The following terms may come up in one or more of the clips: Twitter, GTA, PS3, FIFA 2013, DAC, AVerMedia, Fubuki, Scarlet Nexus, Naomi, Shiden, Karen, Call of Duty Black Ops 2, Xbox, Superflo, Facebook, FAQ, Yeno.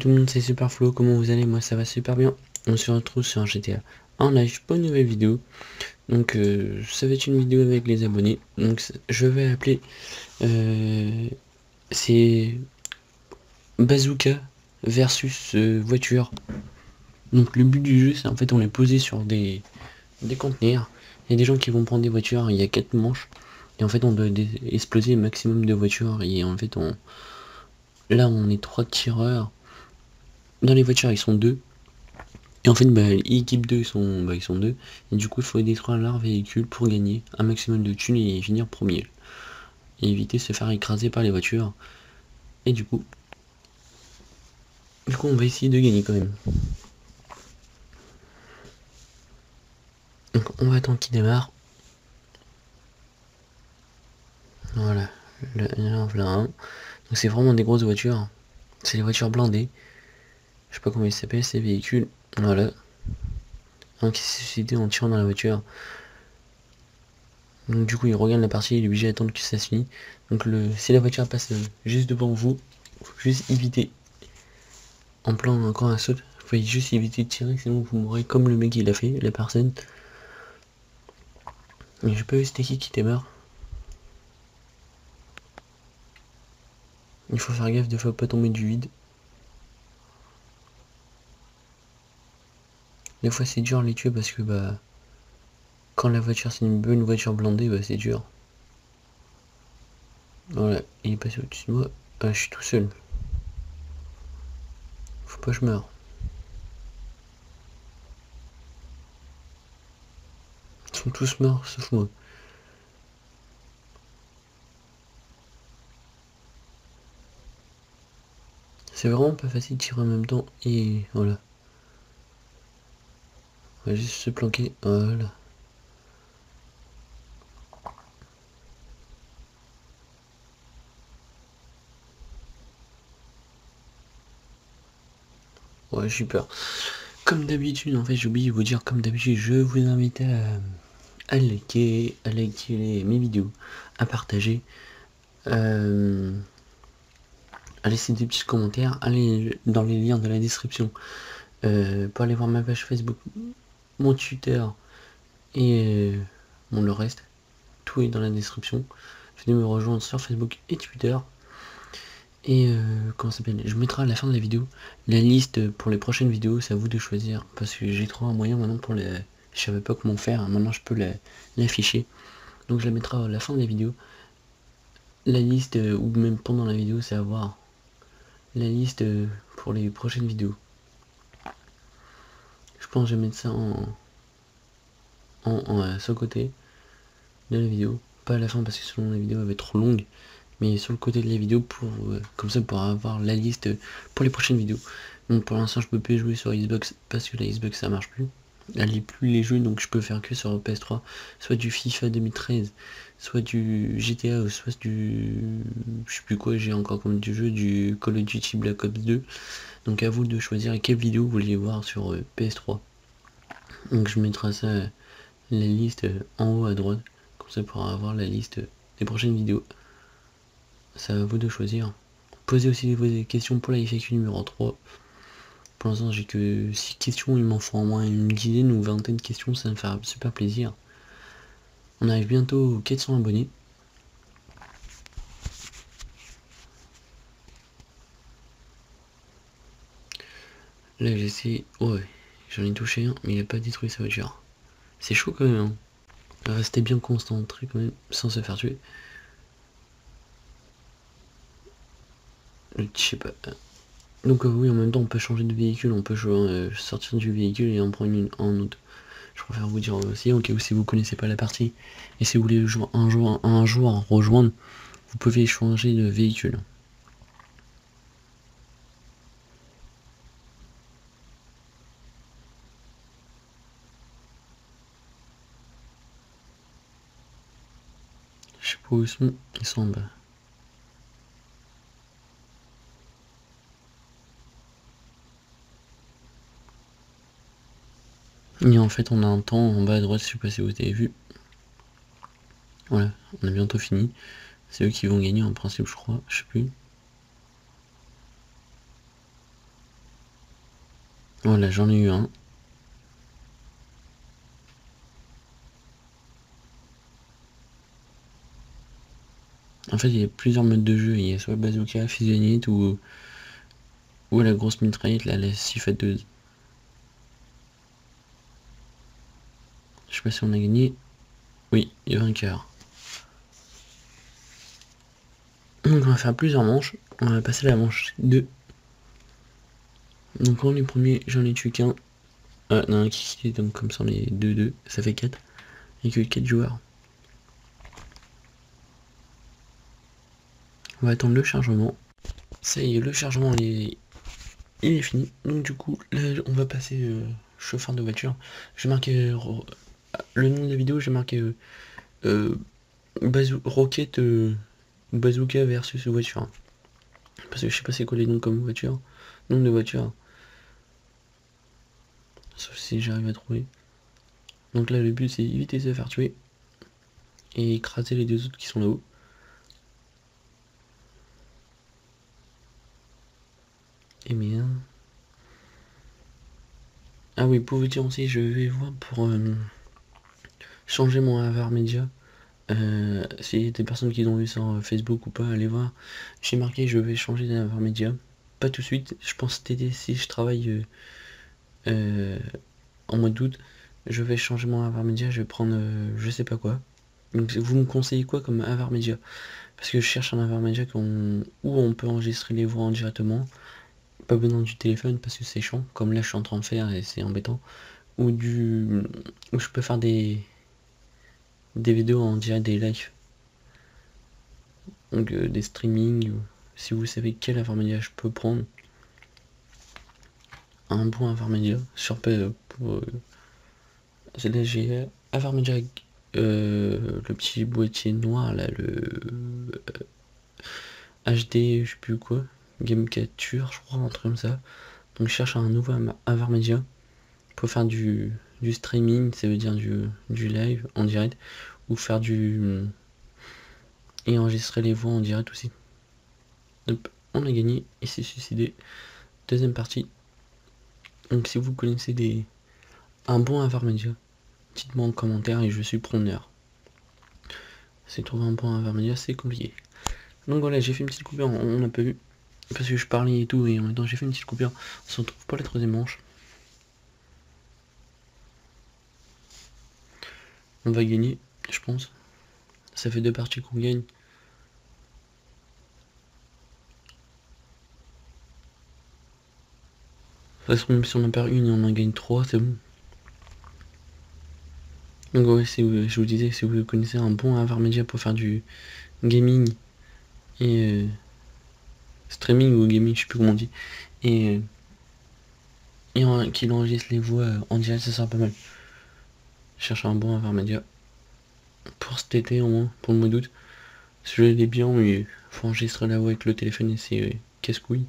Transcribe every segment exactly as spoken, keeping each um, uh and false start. tout le monde, c'est Superflo, comment vous allez? Moi ça va super bien. On se retrouve sur un G T A en live pour une nouvelle vidéo. Donc euh, ça va être une vidéo avec les abonnés. Donc je vais appeler euh, c'est bazooka versus euh, voiture. Donc le but du jeu, c'est en fait on les posé sur des, des conteneurs. Il y a des gens qui vont prendre des voitures, il y a quatre manches. Et en fait on doit exploser le maximum de voitures. Et en fait on... Là on est trois tireurs. Dans les voitures ils sont deux. Et en fait bah, l'équipe deux ils sont, bah, ils sont deux. Et du coup il faut détruire leur véhicule pour gagner un maximum de thunes et finir premier. Et éviter de se faire écraser par les voitures. Et du coup... Du coup on va essayer de gagner quand même. Donc on va attendre qu'il démarre. Voilà, là, là, là, hein. Donc c'est vraiment des grosses voitures. C'est les voitures blindées. Je sais pas comment ils s'appellent ces véhicules. Voilà. Un qui s'est suicidé en tirant dans la voiture. Donc du coup il regarde la partie, il est obligé d'attendre que ça se finisse. Donc le, si la voiture passe juste devant vous, faut juste éviter. En plan encore un saut. Faut juste éviter de tirer, sinon vous mourrez comme le mec il a fait, la personne. Mais j'ai pas vu c'était qui qui démarre. Il faut faire gaffe de ne pas tomber du vide. Des fois c'est dur les tuer parce que bah quand la voiture c'est une bonne voiture blindée, bah c'est dur. Voilà, il est passé au-dessus de moi. Ah, je suis tout seul. Faut pas que je meure. Ils sont tous morts sauf moi. C'est vraiment pas facile de tirer en même temps et voilà. On va juste se planquer, voilà. Ouais, j'ai peur. Comme d'habitude, en fait, j'ai oublié de vous dire, comme d'habitude, je vous invite à, à liker, à liker les, mes vidéos, à partager. Euh... à laisser des petits commentaires, allez dans les liens de la description euh, pour aller voir ma page Facebook, mon Twitter et euh, bon, le reste, tout est dans la description. Venez me rejoindre sur Facebook et Twitter et euh, comment ça s'appelle, je mettrai à la fin de la vidéo la liste pour les prochaines vidéos, c'est à vous de choisir parce que j'ai trouvé un moyen maintenant pour la... je savais pas comment faire, maintenant je peux l'afficher, la... donc je la mettrai à la fin de la vidéo, la liste euh, ou même pendant la vidéo, c'est à voir. La liste pour les prochaines vidéos. Je pense que je vais mettre ça en, en, en euh, sur le côté de la vidéo, pas à la fin parce que sinon la vidéo elle va être trop longue, mais sur le côté de la vidéo pour euh, comme ça pour avoir la liste pour les prochaines vidéos. Donc pour l'instant je peux plus jouer sur Xbox parce que la Xbox ça marche plus, elle lit plus les jeux, donc je peux faire que sur P S trois, soit du FIFA deux mille treize, soit du G T A, soit du... je sais plus quoi, j'ai encore comme du jeu, du Call of Duty Black Ops deux. Donc à vous de choisir quelle vidéo vous voulez voir sur euh, P S trois. Donc je mettrai ça, euh, la liste euh, en haut à droite, comme ça pourra avoir la liste euh, des prochaines vidéos. C'est à vous de choisir. Posez aussi vos questions pour la F A Q numéro trois. Pour l'instant j'ai que six questions, il m'en faut au moins une dizaine ou vingtaine de questions, ça me fera super plaisir. On arrive bientôt aux quatre cents abonnés. Là j'essaie... Oh ouais, j'en ai touché un, mais il n'a pas détruit sa voiture. C'est chaud quand même, hein. Restez bien concentré quand même, sans se faire tuer. Je sais pas. Donc euh, oui, en même temps on peut changer de véhicule, on peut euh, sortir du véhicule et en prendre une en autre. Je préfère vous dire aussi, ok, si vous connaissez pas la partie et si vous voulez un jour, un jour rejoindre, vous pouvez changer de véhicule. Je sais pas où ils sont, ils sont en bas. Et en fait on a un temps en bas à droite, je sais pas si vous avez vu. Voilà, on a bientôt fini. C'est eux qui vont gagner en principe je crois, je sais plus. Voilà, j'en ai eu un. En fait, il y a plusieurs modes de jeu. Il y a soit bazooka, fusionnite ou... ou la grosse mitraillette, là, la six à deux. Je sais pas si on a gagné. Oui, il y a vainqueur. Donc on va faire plusieurs manches. On va passer à la manche deux. Donc en les premiers, j'en ai tué qu'un. Ah non, qui donc comme ça, les deux deux, ça fait quatre. Il n'y a que quatre joueurs. On va attendre le chargement. Ça y est, le chargement il est, il est fini. Donc du coup, là, on va passer euh, chauffeur de voiture. J'ai marqué euh, le nom de la vidéo, j'ai marqué euh, euh, bazou roquette euh, bazooka versus voiture. Parce que je sais pas c'est quoi les noms comme voiture. Nom de voiture. Sauf si j'arrive à trouver. Donc là le but c'est éviter de se faire tuer. Et écraser les deux autres qui sont là-haut. Et bien. Ah oui, pour vous dire aussi, je vais voir pour euh, changer mon AVerMedia. Euh, si des personnes qui l'ont vu sur Facebook ou pas, allez voir. J'ai marqué je vais changer d'AVerMedia. Pas tout de suite, je pense t'aider si je travaille euh, euh, en mois d'août. Je vais changer mon AVerMedia, je vais prendre euh, je sais pas quoi. Donc vous me conseillez quoi comme AVerMedia? Parce que je cherche un AVerMedia qu'on, où on peut enregistrer les voix en directement. Pas besoin du téléphone parce que c'est chiant, comme là je suis en train de faire et c'est embêtant. Ou du où je peux faire des des vidéos en direct, des lives, donc euh, des streaming. Si vous savez quel AVerMedia je peux prendre, un bon AVerMedia sur euh, euh, c'est là j'ai AVerMedia euh, le petit boîtier noir là, le euh, H D, je sais plus quoi, game capture je crois, un truc comme ça. Donc je cherche un nouveau AVerMedia pour faire du du streaming, ça veut dire du, du live en direct, ou faire du et enregistrer les voix en direct aussi. Hop, on a gagné et s'est suicidé, deuxième partie. Donc si vous connaissez des un bon AVerMedia, dites moi en commentaire et je suis preneur. C'est trouver un bon AVerMedia, c'est compliqué. Donc voilà, j'ai fait une petite coupure, on n'a pas vu parce que je parlais et tout, et en même temps j'ai fait une petite coupure. On se retrouve pour la troisième manche. On va gagner, je pense. Ça fait deux parties qu'on gagne. De toute façon, même si on en perd une et on en gagne trois, c'est bon. Donc ouais, si vous, je vous disais, si vous connaissez un bon AVerMedia pour faire du gaming et euh, streaming ou gaming, je sais plus comment on dit, et, et en, qu'il enregistre les voix en direct, ça sera pas mal. Cherche un bon AVerMedia pour cet été, au moins pour le mois d'août. Celui-là il est bien, mais faut enregistrer la voix avec le téléphone et c'est euh, casse-couille.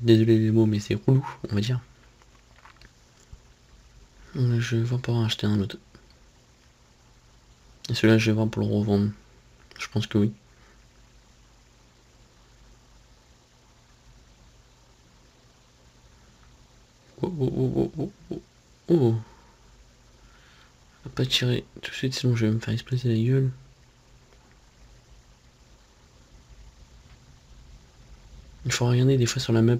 Désolé les mots, mais c'est roulou, on va dire. Là, je vais pas en acheter un autre. Et celui-là je vais voir pour le revendre. Je pense que oui. Oh oh oh oh oh oh oh. Pas tirer tout de suite sinon je vais me faire exploser la gueule. Il faut regarder des fois sur la map,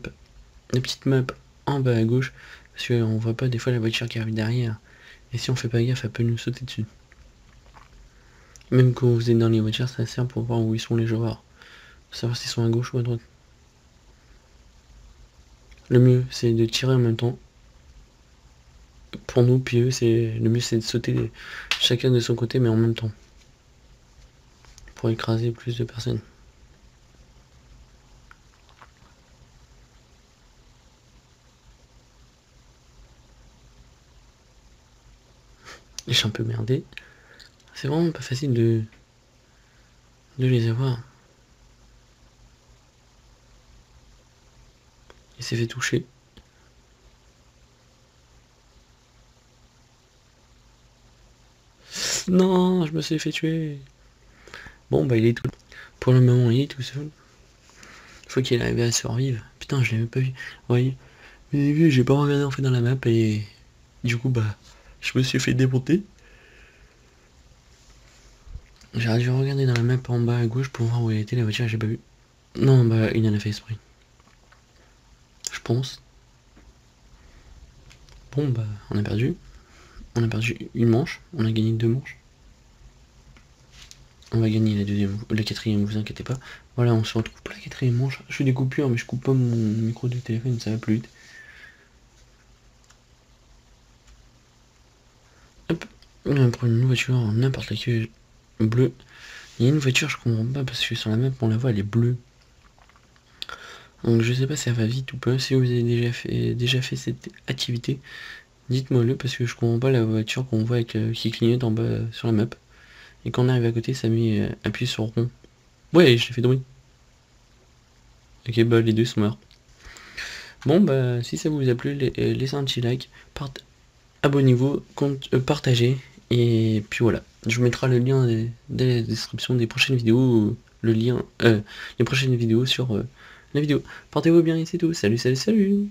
la petite map en bas à gauche, parce qu'on voit pas des fois la voiture qui arrive derrière et si on fait pas gaffe elle peut nous sauter dessus. Même quand vous êtes dans les voitures, ça sert pour voir où ils sont les joueurs, pour savoir s'ils sont à gauche ou à droite. Le mieux c'est de tirer en même temps pour nous, puis eux, c'est le mieux c'est de sauter chacun de son côté mais en même temps pour écraser plus de personnes. Je suis un peu merdé, c'est vraiment pas facile de de les avoir. Il s'est fait toucher. Non, je me suis fait tuer. Bon bah il est tout. Pour le moment il est tout seul. Faut qu'il arrive à survivre. Putain je l'avais pas vu. Vous voyez, j'ai vu, j'ai pas regardé en fait dans la map et du coup bah je me suis fait démonter. J'aurais dû regarder dans la map en bas à gauche pour voir où elle était la voiture, j'ai pas vu. Non bah il en a fait esprit. Je pense. Bon bah on a perdu. On a perdu une manche, on a gagné deux manches. On va gagner la deuxième, la quatrième, vous inquiétez pas. Voilà, on se retrouve pour la quatrième manche. Je fais des coupures mais je coupe pas mon micro du téléphone, ça va plus vite. Hop, on prend une voiture, n'importe laquelle bleue. Il y a une voiture, je comprends pas parce que sur la map on la voit, elle est bleue. Donc je sais pas si ça va vite ou pas. Si vous avez déjà fait déjà fait cette activité, dites-moi le parce que je comprends pas la voiture qu'on voit avec euh, qui clignote en bas euh, sur la map. Et quand on arrive à côté, ça met euh, appuyé sur rond. Ouais, je l'ai fait tomber. Ok, bah les deux sont morts. Bon, bah si ça vous a plu, les, euh, laissez un petit like, part abonnez-vous, euh, partagez. Et puis voilà, je vous mettrai le lien des, dès la description des prochaines vidéos, le lien, euh, les prochaines vidéos sur euh, la vidéo. Portez-vous bien et c'est tout. Salut, salut, salut.